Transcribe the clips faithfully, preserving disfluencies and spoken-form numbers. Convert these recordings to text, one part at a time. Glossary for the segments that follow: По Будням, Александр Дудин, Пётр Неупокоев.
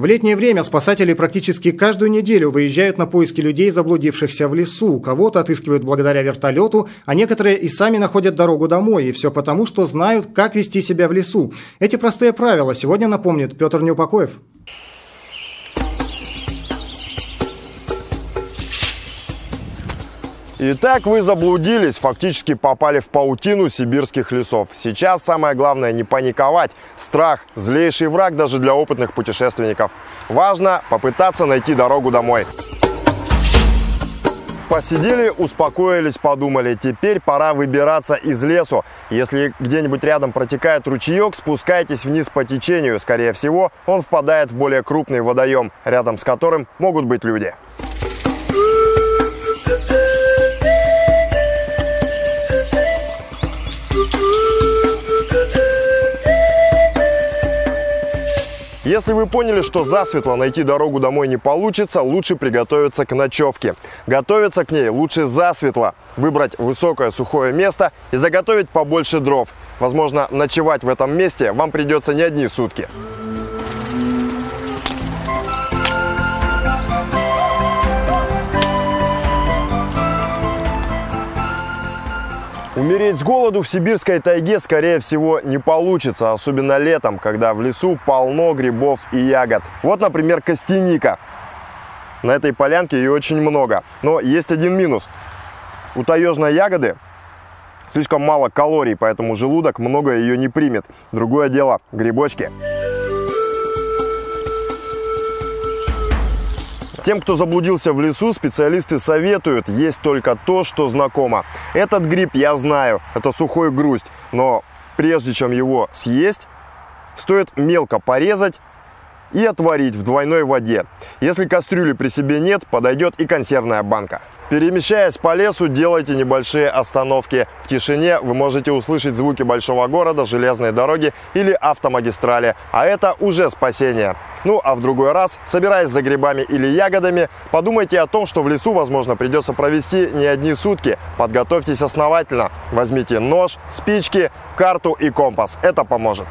В летнее время спасатели практически каждую неделю выезжают на поиски людей, заблудившихся в лесу. Кого-то отыскивают благодаря вертолету, а некоторые и сами находят дорогу домой. И все потому, что знают, как вести себя в лесу. Эти простые правила сегодня напомнит Пётр Неупокоев. Итак, вы заблудились, фактически попали в паутину сибирских лесов. Сейчас самое главное не паниковать. Страх – злейший враг даже для опытных путешественников. Важно попытаться найти дорогу домой. Посидели, успокоились, подумали, теперь пора выбираться из лесу. Если где-нибудь рядом протекает ручеек, спускайтесь вниз по течению. Скорее всего, он впадает в более крупный водоем, рядом с которым могут быть люди. Если вы поняли, что засветло найти дорогу домой не получится, лучше приготовиться к ночевке. Готовиться к ней лучше засветло. Выбрать высокое сухое место и заготовить побольше дров. Возможно, ночевать в этом месте вам придется не одни сутки. Умереть с голоду в сибирской тайге, скорее всего, не получится, особенно летом, когда в лесу полно грибов и ягод. Вот, например, костяника. На этой полянке ее очень много. Но есть один минус. У таежной ягоды слишком мало калорий, поэтому желудок много ее не примет. Другое дело – грибочки. Тем, кто заблудился в лесу, специалисты советуют есть только то, что знакомо. Этот гриб я знаю, это сухой груздь, но прежде чем его съесть, стоит мелко порезать и отварить в двойной воде. Если кастрюли при себе нет, подойдет и консервная банка. Перемещаясь по лесу, делайте небольшие остановки. В тишине вы можете услышать звуки большого города, железной дороги или автомагистрали, а это уже спасение. Ну, а в другой раз, собираясь за грибами или ягодами, подумайте о том, что в лесу, возможно, придется провести не одни сутки. Подготовьтесь основательно. Возьмите нож, спички, карту и компас. Это поможет.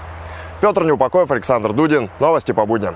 Пётр Неупокоев, Александр Дудин. Новости по будням.